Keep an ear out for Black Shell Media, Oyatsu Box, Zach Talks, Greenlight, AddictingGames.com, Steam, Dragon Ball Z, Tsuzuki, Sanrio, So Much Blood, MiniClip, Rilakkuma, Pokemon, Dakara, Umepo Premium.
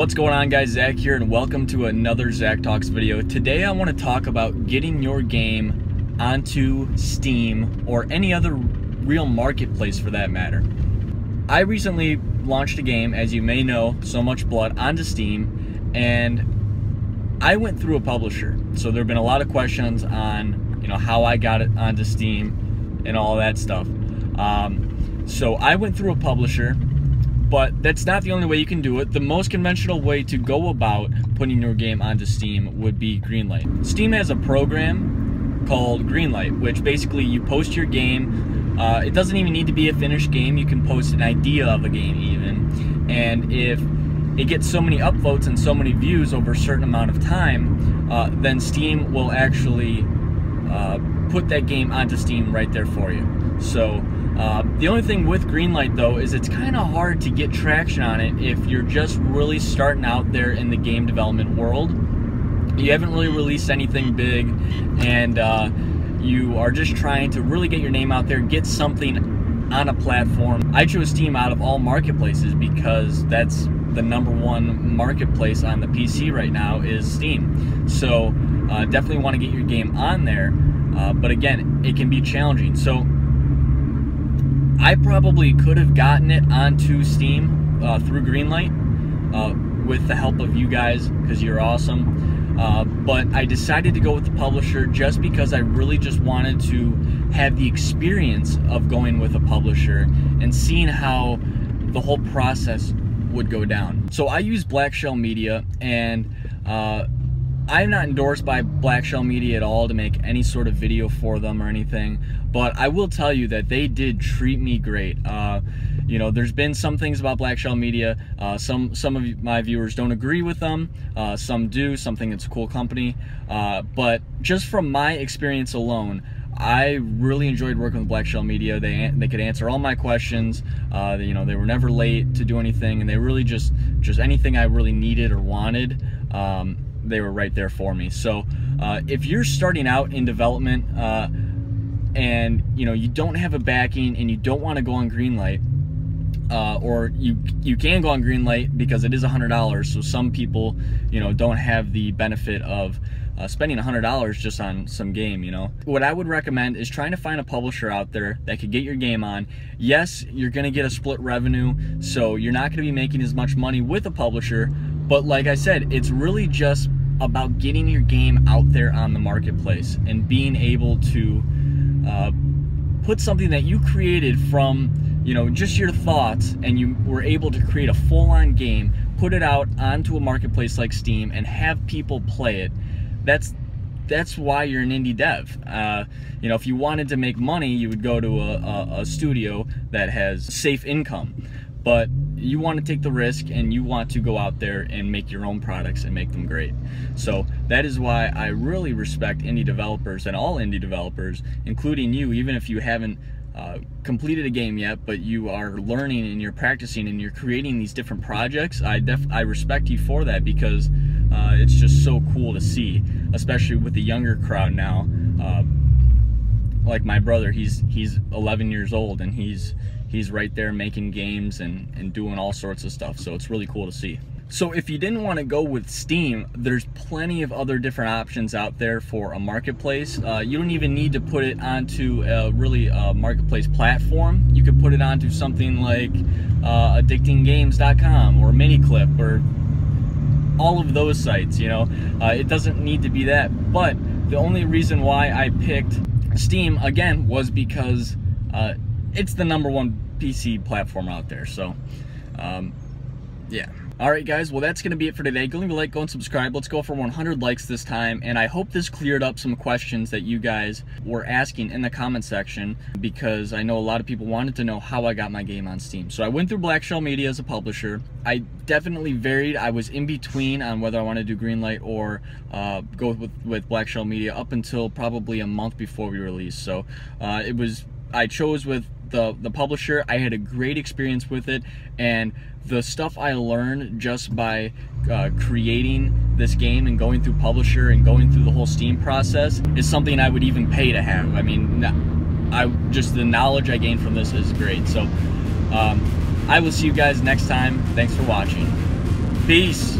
What's going on, guys? Zach here, and welcome to another Zach Talks video. Today I want to talk about getting your game onto Steam or any other real marketplace for that matter. I recently launched a game, as you may know, So Much Blood, onto Steam, and I went through a publisher. So there have been a lot of questions on, you know, how I got it onto Steam and all that stuff. So I went through a publisher. But that's not the only way you can do it. The most conventional way to go about putting your game onto Steam would be Greenlight. Steam has a program called Greenlight, which basically you post your game. It doesn't even need to be a finished game. You can post an idea of a game even. And if it gets so many upvotes and so many views over a certain amount of time, then Steam will actually put that game onto Steam right there for you. So the only thing with Greenlight, though, is it's kind of hard to get traction on it if you're just really starting out there in the game development world. You haven't really released anything big, and you are just trying to really get your name out there, get something on a platform. I chose Steam out of all marketplaces because that's the number one marketplace on the PC right now is Steam. So definitely want to get your game on there, but again, it can be challenging. So I probably could have gotten it onto Steam through Greenlight with the help of you guys, because you're awesome. But I decided to go with the publisher just because I really just wanted to have the experience of going with a publisher and seeing how the whole process would go down. So I use Black Shell Media, and I'm not endorsed by Black Shell Media at all to make any sort of video for them or anything, but I will tell you that they did treat me great. You know, there's been some things about Black Shell Media. Some of my viewers don't agree with them. Some do. Some think it's a cool company. But just from my experience alone, I really enjoyed working with Black Shell Media. They could answer all my questions. You know, they were never late to do anything, and they really just anything I really needed or wanted. They were right there for me. So if you're starting out in development and you know you don't have a backing and you don't want to go on Greenlight, or you can go on Greenlight because it is $100, so some people, you know, don't have the benefit of spending $100 just on some game, you know. What I would recommend is trying to find a publisher out there that could get your game on. Yes, you're gonna get a split revenue, so you're not gonna be making as much money with a publisher, but like I said, it's really just about getting your game out there on the marketplace and being able to put something that you created from, you know, just your thoughts, and you were able to create a full-on game, put it out onto a marketplace like Steam, and have people play it. That's why you're an indie dev. You know, if you wanted to make money, you would go to a studio that has safe income. But you want to take the risk, and you want to go out there and make your own products and make them great. So that is why I really respect indie developers, and all indie developers, including you, even if you haven't completed a game yet, but you are learning and you're practicing and you're creating these different projects. I respect you for that, because it's just so cool to see, especially with the younger crowd now. Like my brother, he's 11 years old, and he's right there making games and doing all sorts of stuff, so it's really cool to see. So if you didn't want to go with Steam, there's plenty of other different options out there for a marketplace. You don't even need to put it onto a marketplace platform. You could put it onto something like AddictingGames.com or MiniClip or all of those sites, you know. It doesn't need to be that, but the only reason why I picked Steam, again, was because it's the number one PC platform out there. So yeah. All right, guys, well, that's gonna be it for today. Go leave a like, go and subscribe. Let's go for 100 likes this time, and I hope this cleared up some questions that you guys were asking in the comment section, because I know a lot of people wanted to know how I got my game on Steam. So I went through Black Shell Media as a publisher. I definitely varied. I was in between on whether I wanted to do Greenlight or go with Black Shell Media up until probably a month before we released. So I chose with the publisher. I had a great experience with it, and the stuff I learned just by creating this game and going through publisher and going through the whole Steam process is something I would even pay to have. I mean, just the knowledge I gained from this is great. So I will see you guys next time. Thanks for watching. Peace.